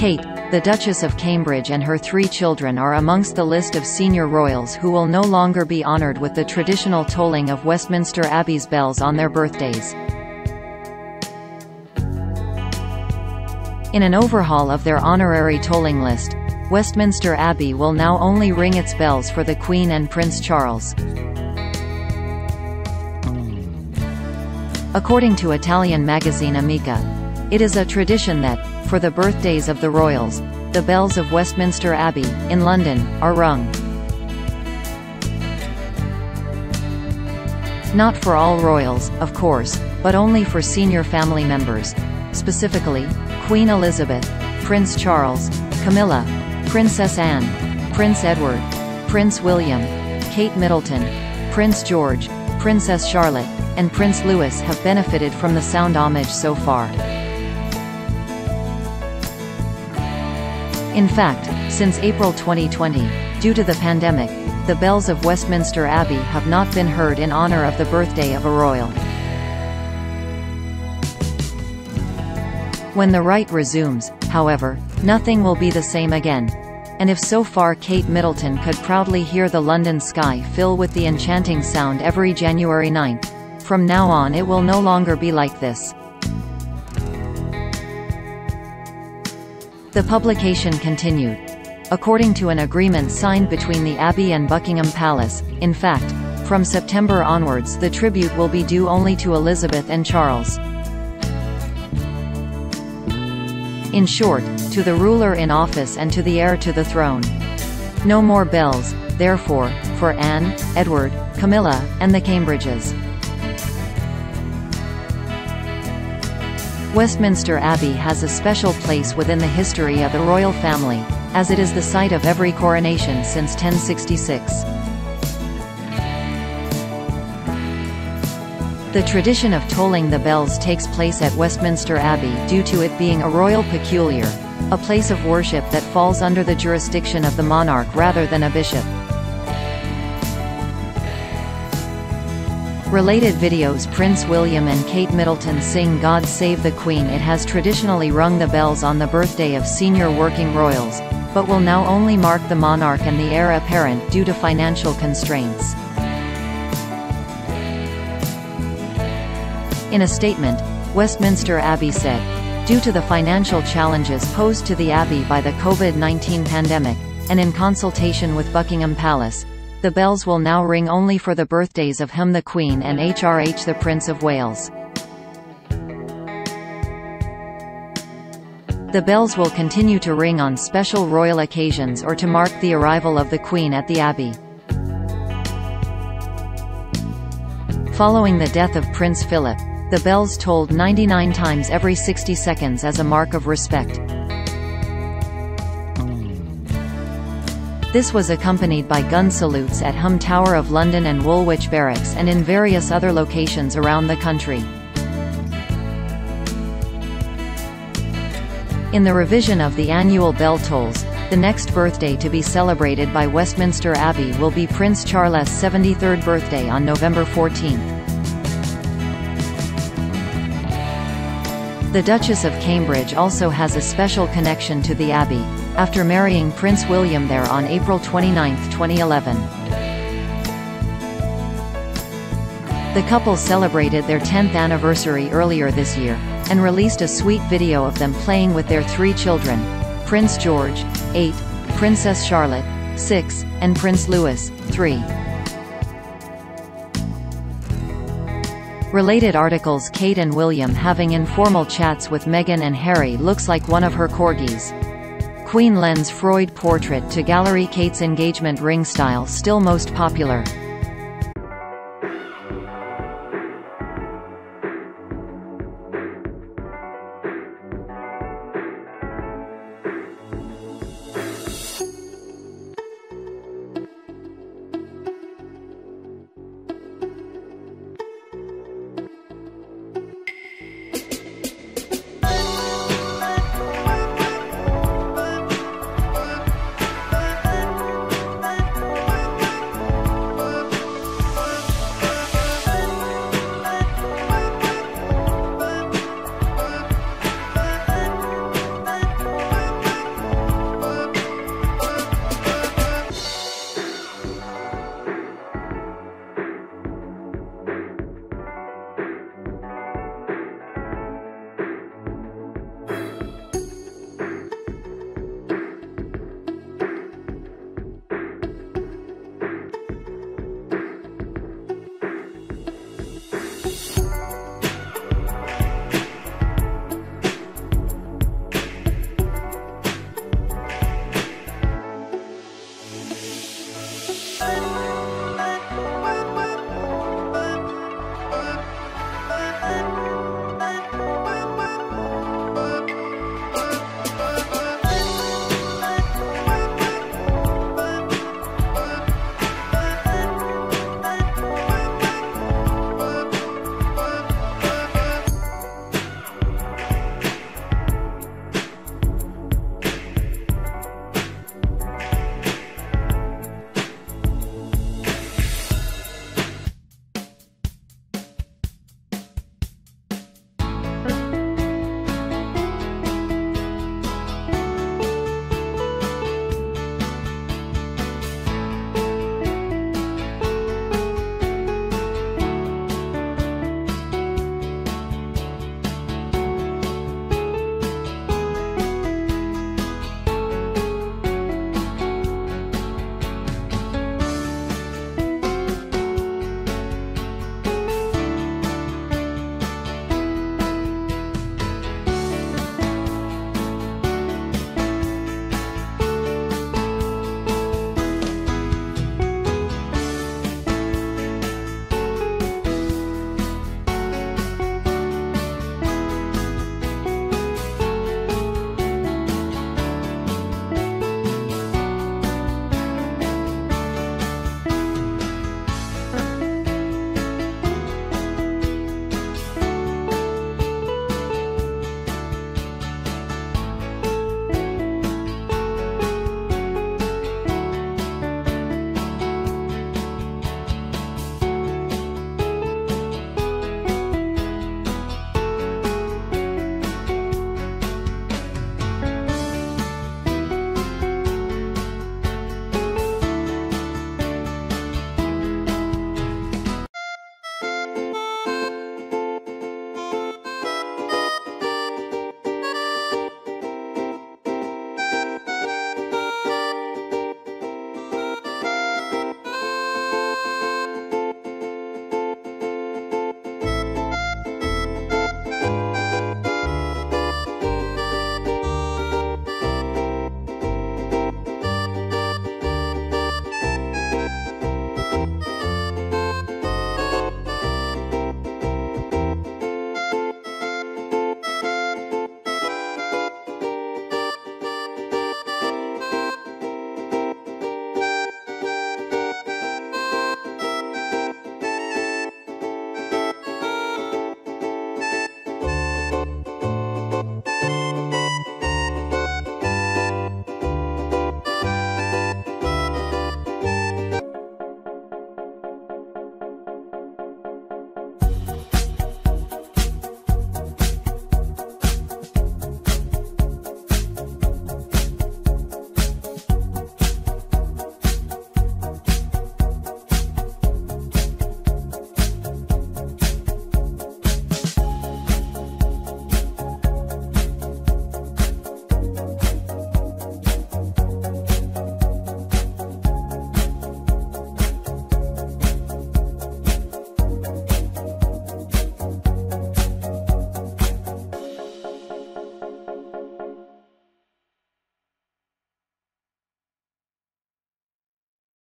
Kate, the Duchess of Cambridge, and her three children are amongst the list of senior royals who will no longer be honoured with the traditional tolling of Westminster Abbey's bells on their birthdays. In an overhaul of their honorary tolling list, Westminster Abbey will now only ring its bells for the Queen and Prince Charles. According to Italian magazine Amica, it is a tradition that, for the birthdays of the royals, the bells of Westminster Abbey, in London, are rung. Not for all royals, of course, but only for senior family members, specifically, Queen Elizabeth, Prince Charles, Camilla, Princess Anne, Prince Edward, Prince William, Kate Middleton, Prince George, Princess Charlotte, and Prince Louis have benefited from the sound homage so far. In fact, since April 2020, due to the pandemic, the bells of Westminster Abbey have not been heard in honor of the birthday of a royal. When the rite resumes, however, nothing will be the same again. And if so far Kate Middleton could proudly hear the London sky fill with the enchanting sound every January 9th, from now on it will no longer be like this. The publication continued. According to an agreement signed between the Abbey and Buckingham Palace, in fact, from September onwards the tribute will be due only to Elizabeth and Charles. In short, to the ruler in office and to the heir to the throne. No more bells, therefore, for Anne, Edward, Camilla, and the Cambridges. Westminster Abbey has a special place within the history of the royal family, as it is the site of every coronation since 1066. The tradition of tolling the bells takes place at Westminster Abbey due to it being a royal peculiar, a place of worship that falls under the jurisdiction of the monarch rather than a bishop. Related videos: Prince William and Kate Middleton sing God Save the Queen. It has traditionally rung the bells on the birthday of senior working royals, but will now only mark the monarch and the heir apparent due to financial constraints. In a statement, Westminster Abbey said, "Due to the financial challenges posed to the Abbey by the COVID-19 pandemic, and in consultation with Buckingham Palace, the bells will now ring only for the birthdays of him the Queen and HRH the Prince of Wales." The bells will continue to ring on special royal occasions or to mark the arrival of the Queen at the Abbey. Following the death of Prince Philip, the bells tolled 99 times every 60 seconds as a mark of respect. This was accompanied by gun salutes at Tower of London and Woolwich Barracks and in various other locations around the country. In the revision of the annual bell tolls, the next birthday to be celebrated by Westminster Abbey will be Prince Charles' 73rd birthday on November 14th. The Duchess of Cambridge also has a special connection to the Abbey, after marrying Prince William there on April 29, 2011. The couple celebrated their 10th anniversary earlier this year, and released a sweet video of them playing with their three children, Prince George, 8, Princess Charlotte, 6, and Prince Louis, 3. Related articles: Kate and William having informal chats with Meghan and Harry looks like one of her corgis. Queen lends Freud portrait to gallery. Kate's engagement ring style still most popular.